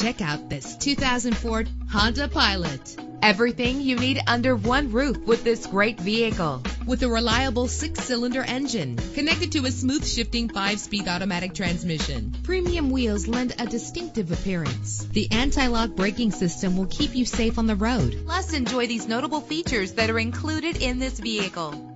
Check out this 2004 Honda Pilot. Everything you need under one roof with this great vehicle. With a reliable 6-cylinder engine connected to a smooth shifting 5-speed automatic transmission, premium wheels lend a distinctive appearance. The anti-lock braking system will keep you safe on the road. Plus, enjoy these notable features that are included in this vehicle: